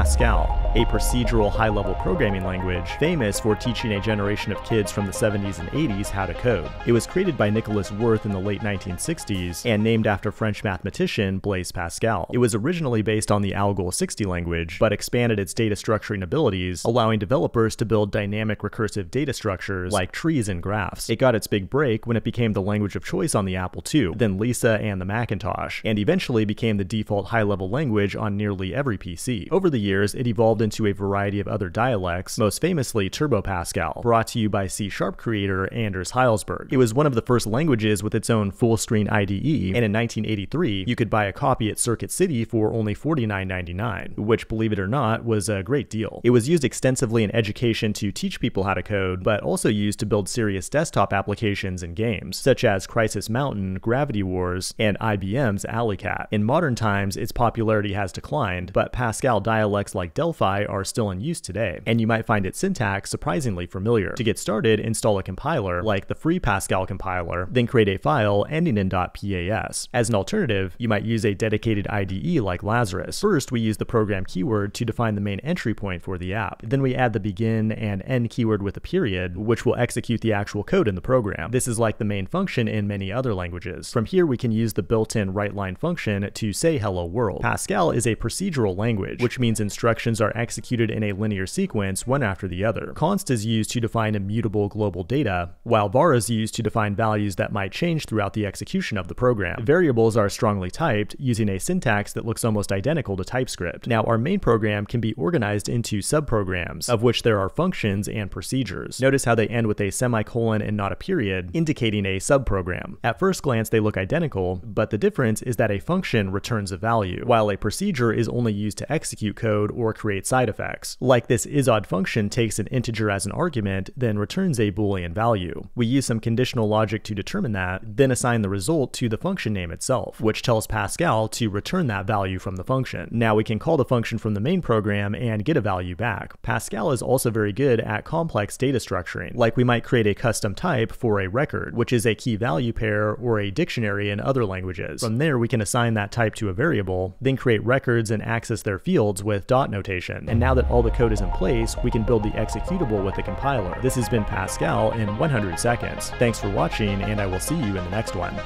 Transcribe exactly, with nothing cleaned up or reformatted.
Pascal, a procedural high-level programming language famous for teaching a generation of kids from the seventies and eighties how to code. It was created by Niklaus Wirth in the late nineteen sixties and named after French mathematician Blaise Pascal. It was originally based on the Algol sixty language, but expanded its data structuring abilities, allowing developers to build dynamic recursive data structures like trees and graphs. It got its big break when it became the language of choice on the Apple two, then Lisa and the Macintosh, and eventually became the default high-level language on nearly every P C. Over the years, it evolved into a variety of other dialects, most famously Turbo Pascal, brought to you by C sharp creator Anders Hejlsberg. It was one of the first languages with its own full-screen I D E, and in nineteen eighty-three, you could buy a copy at Circuit City for only forty-nine ninety-nine, which, believe it or not, was a great deal. It was used extensively in education to teach people how to code, but also used to build serious desktop applications and games, such as Crisis Mountain, Gravity Wars, and I B M's Alley Cat. In modern times, its popularity has declined, but Pascal dialects like Delphi are still in use today, and you might find its syntax surprisingly familiar. To get started, install a compiler, like the Free Pascal compiler, then create a file ending in .pas. As an alternative, you might use a dedicated I D E like Lazarus. First, we use the program keyword to define the main entry point for the app. Then we add the begin and end keyword with a period, which will execute the actual code in the program. This is like the main function in many other languages. From here, we can use the built-in write-line function to say hello world. Pascal is a procedural language, which means instructions are executed in a linear sequence, one after the other. Const is used to define immutable global data, while var is used to define values that might change throughout the execution of the program. Variables are strongly typed, using a syntax that looks almost identical to TypeScript. Now, our main program can be organized into subprograms, of which there are functions and procedures. Notice how they end with a semicolon and not a period, indicating a subprogram. At first glance, they look identical, but the difference is that a function returns a value, while a procedure is only used to execute code or create side effects. Like this isOdd function takes an integer as an argument, then returns a Boolean value. We use some conditional logic to determine that, then assign the result to the function name itself, which tells Pascal to return that value from the function. Now we can call the function from the main program and get a value back. Pascal is also very good at complex data structuring, like we might create a custom type for a record, which is a key value pair or a dictionary in other languages. From there, we can assign that type to a variable, then create records and access their fields with dot notation. And now that all the code is in place, we can build the executable with the compiler. This has been Pascal in one hundred seconds. Thanks for watching, and I will see you in the next one.